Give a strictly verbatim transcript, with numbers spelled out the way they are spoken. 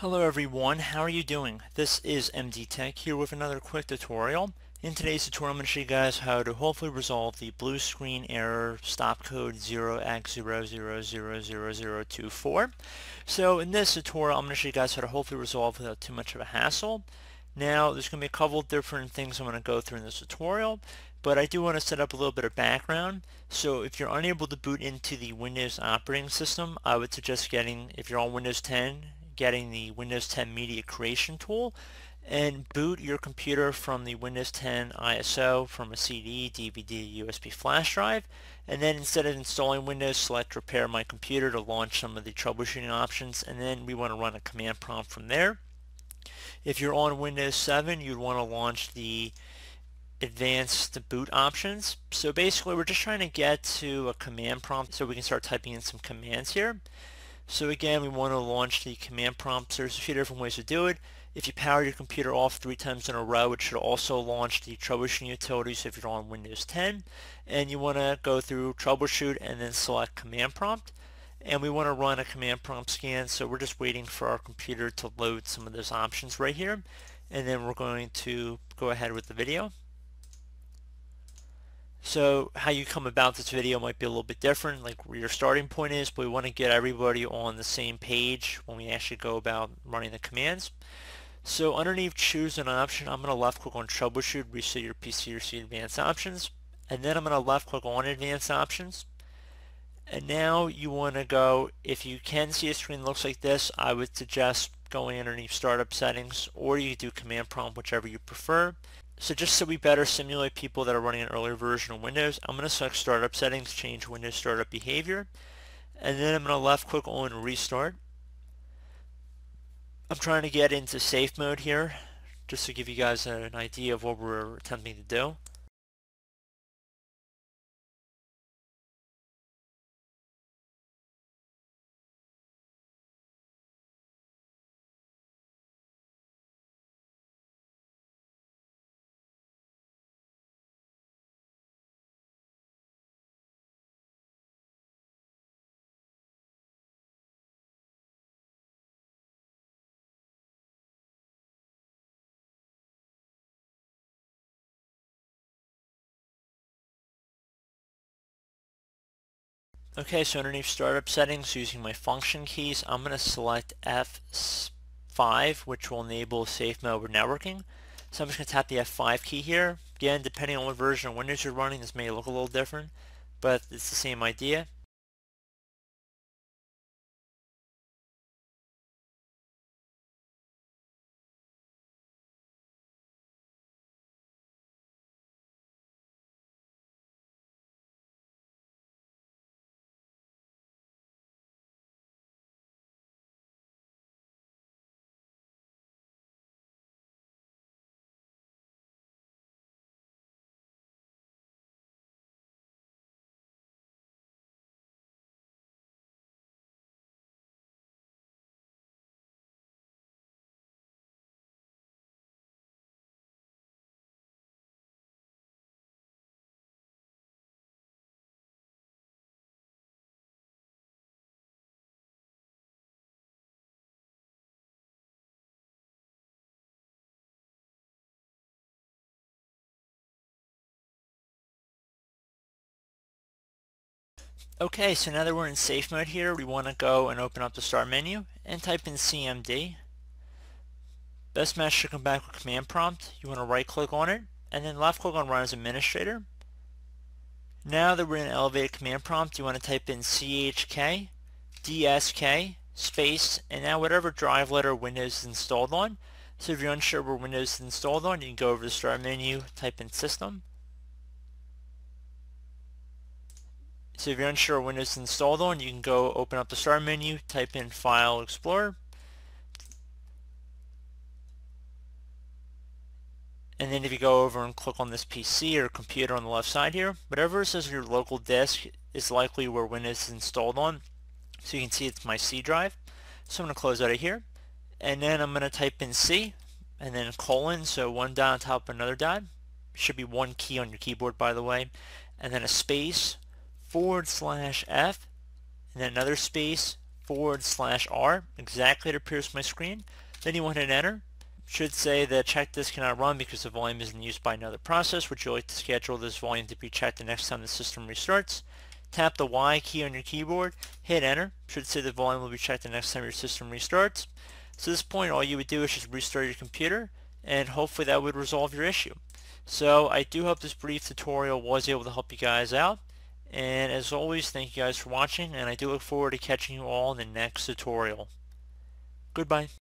Hello everyone, how are you doing? This is M D Tech here with another quick tutorial. In today's tutorial I'm going to show you guys how to hopefully resolve the blue screen error stop code zero x zero zero zero zero zero zero two four. So in this tutorial I'm going to show you guys how to hopefully resolve without too much of a hassle. Now there's going to be a couple different things I'm going to go through in this tutorial, but I do want to set up a little bit of background. So if you're unable to boot into the Windows operating system, I would suggest getting, if you're on Windows ten, getting the Windows ten media creation tool and boot your computer from the Windows ten I S O from a C D, D V D, U S B flash drive, and then instead of installing Windows, select repair my computer to launch some of the troubleshooting options, and then we want to run a command prompt from there. If you're on Windows seven, you'd want to launch the advanced boot options. So basically we're just trying to get to a command prompt so we can start typing in some commands here. So again, we want to launch the command prompt. There's a few different ways to do it. If you power your computer off three times in a row, it should also launch the troubleshooting utilities if you're on Windows ten. And you want to go through troubleshoot and then select command prompt. And we want to run a command prompt scan, so we're just waiting for our computer to load some of those options right here. And then we're going to go ahead with the video. So how you come about this video might be a little bit different, like where your starting point is, but we want to get everybody on the same page when we actually go about running the commands. So underneath choose an option, I'm going to left click on troubleshoot, reset your P C or see advanced options, and then I'm going to left click on advanced options. And now you want to go, if you can see a screen that looks like this, I would suggest going underneath startup settings, or you do command prompt, whichever you prefer. So just so we better simulate people that are running an earlier version of Windows, I'm going to select startup settings, change Windows startup behavior, and then I'm going to left click on restart. I'm trying to get into safe mode here just to give you guys an idea of what we're attempting to do. Okay, so underneath startup settings, using my function keys, I'm going to select F five, which will enable safe mode with networking. So I'm just going to tap the F five key here. Again, depending on what version of Windows you're running, this may look a little different, but it's the same idea. Okay, so now that we're in safe mode here, we want to go and open up the start menu and type in C M D. Best match should come back with command prompt. You want to right click on it and then left click on run as administrator. Now that we're in elevated command prompt, you want to type in C H K D S K space and now whatever drive letter Windows is installed on. So if you're unsure where Windows is installed on, you can go over to the start menu, type in system. So if you're unsure Windows is installed on, you can go open up the start menu, type in File Explorer, and then if you go over and click on this P C or computer on the left side here, whatever it says your local disk is likely where Windows is installed on. So you can see it's my C drive. So I'm going to close out of here, and then I'm going to type in C, and then colon, so one dot on top of another dot. Should be one key on your keyboard, by the way, and then a space, forward slash F, and then another space, forward slash R, exactly it appears on my screen. Then you will hit enter. It should say that check disk cannot run because the volume isn't used by another process. Would you like to schedule this volume to be checked the next time the system restarts? Tap the Y key on your keyboard, hit enter. It should say the volume will be checked the next time your system restarts. So at this point, all you would do is just restart your computer, and hopefully that would resolve your issue. So I do hope this brief tutorial was able to help you guys out. And as always, thank you guys for watching, and I do look forward to catching you all in the next tutorial. Goodbye.